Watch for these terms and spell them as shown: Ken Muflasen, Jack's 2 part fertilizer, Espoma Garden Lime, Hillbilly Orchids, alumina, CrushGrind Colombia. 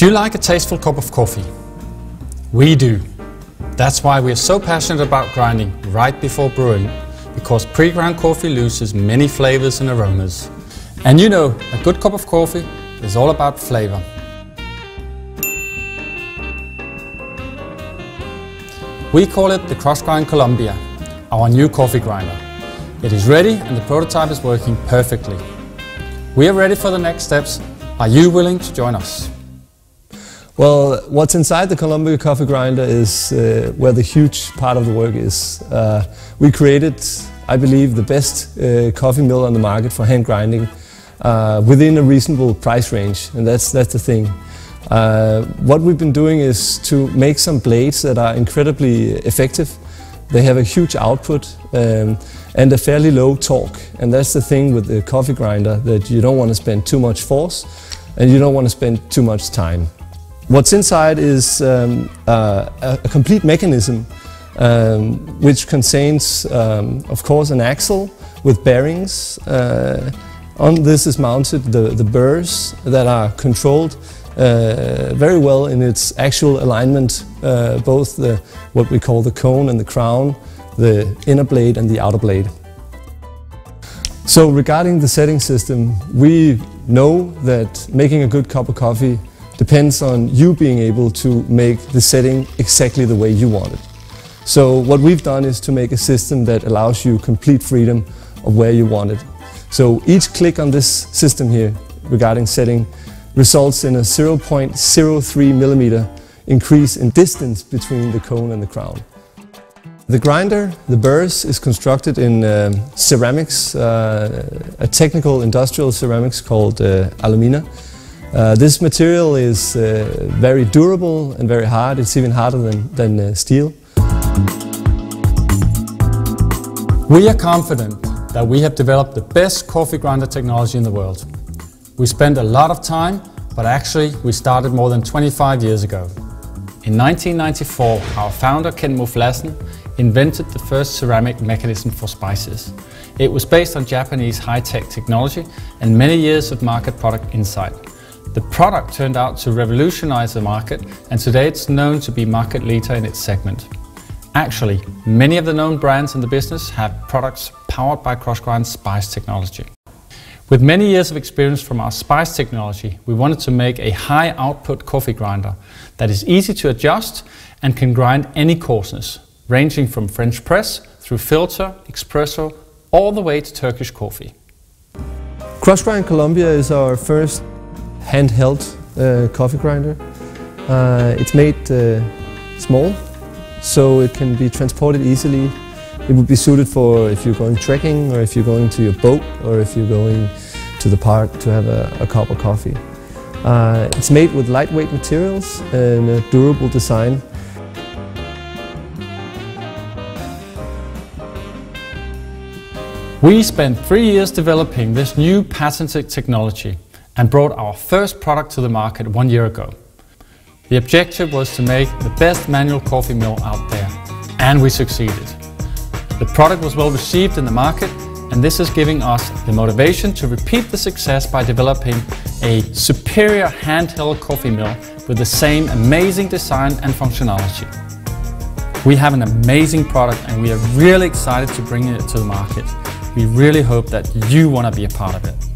Do you like a tasteful cup of coffee? We do. That's why we are so passionate about grinding right before brewing, because pre-ground coffee loses many flavors and aromas. And you know, a good cup of coffee is all about flavor. We call it the CrushGrind Colombia, our new coffee grinder. It is ready and the prototype is working perfectly. We are ready for the next steps. Are you willing to join us? Well, what's inside the Colombia coffee grinder is where the huge part of the work is. We created, I believe, the best coffee mill on the market for hand grinding within a reasonable price range, and that's the thing. What we've been doing is to make some blades that are incredibly effective. They have a huge output and a fairly low torque, and that's the thing with the coffee grinder, that you don't want to spend too much force and you don't want to spend too much time. What's inside is a complete mechanism which contains, of course, an axle with bearings. On this is mounted the burrs that are controlled very well in its actual alignment, both what we call the cone and the crown, the inner blade and the outer blade. So regarding the setting system, we know that making a good cup of coffee depends on you being able to make the setting exactly the way you want it. So what we've done is to make a system that allows you complete freedom of where you want it. So each click on this system here regarding setting results in a 0.03 millimeter increase in distance between the cone and the crown. The grinder, the burrs, is constructed in ceramics, a technical industrial ceramics called alumina. This material is very durable and very hard. It's even harder than steel. We are confident that we have developed the best coffee grinder technology in the world. We spent a lot of time, but actually we started more than 25 years ago. In 1994, our founder Ken Muflasen invented the first ceramic mechanism for spices. It was based on Japanese high-tech technology and many years of market product insight. The product turned out to revolutionize the market, and today it's known to be market leader in its segment. Actually, many of the known brands in the business have products powered by CrushGrind spice technology. With many years of experience from our spice technology, we wanted to make a high output coffee grinder that is easy to adjust and can grind any coarseness, ranging from French press through filter, espresso, all the way to Turkish coffee. CrushGrind Colombia is our first handheld coffee grinder. It's made small, so it can be transported easily. It would be suited for if you're going trekking, or if you're going to your boat, or if you're going to the park to have a cup of coffee. It's made with lightweight materials and a durable design. We spent 3 years developing this new patented technology and brought our first product to the market 1 year ago. The objective was to make the best manual coffee mill out there, and we succeeded. The product was well received in the market, and this is giving us the motivation to repeat the success by developing a superior handheld coffee mill with the same amazing design and functionality. We have an amazing product, and we are really excited to bring it to the market. We really hope that you want to be a part of it.